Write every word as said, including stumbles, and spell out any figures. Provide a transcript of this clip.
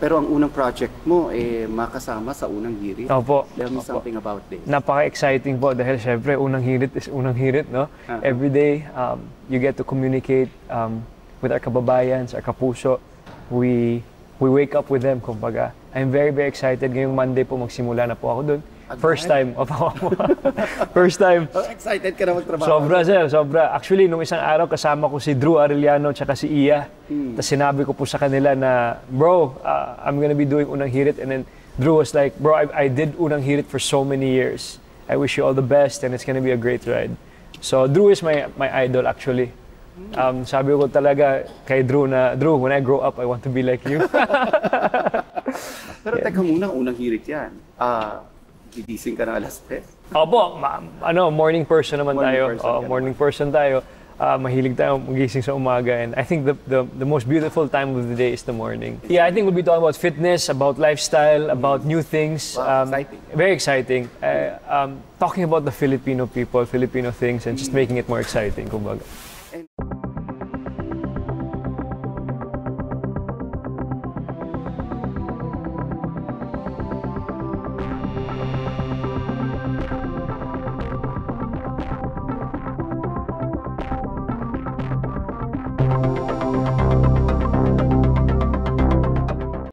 Pero ang unang project mo, eh, makasama sa Unang Hirit. Opo. Tell me Opo. something about this. Napaka-exciting po dahil syempre, Unang Hirit is Unang Hirit, no? Uh-huh. Every day, um, you get to communicate um, with our kababayans, our Kapuso. We, we wake up with them, kumbaga. I'm very, very excited. Ngayong Monday po, magsimula na po ako doon. First time. First time. Excited ka na magtrabaho. Sobra, sir. Sobra. Actually, nung isang araw, kasama ko si Drew Aureliano tsaka si Iya. Hmm. Tapos sinabi ko po sa kanila na, bro, uh, I'm gonna be doing Unang Hirit. And then Drew was like, bro, I, I did Unang Hirit for so many years. I wish you all the best and it's gonna be a great ride. So Drew is my, my idol, actually. Um, sabi ko talaga kay Drew na, Drew, when I grow up, I want to be like you. Pero yeah. Teka muna, Unang Hirit yan. Ah... Uh, Gigising ka ng alas tres? Opo, ano, morning person naman morning tayo. Person oh, morning naman. person tayo. Uh, mahilig tayo magising sa umaga, and I think the, the the most beautiful time of the day is the morning. Yeah, I think we'll be talking about fitness, about lifestyle, about new things. Wow, um, exciting. Very exciting. Uh, um, talking about the Filipino people, Filipino things, and just making it more exciting, kumbaga.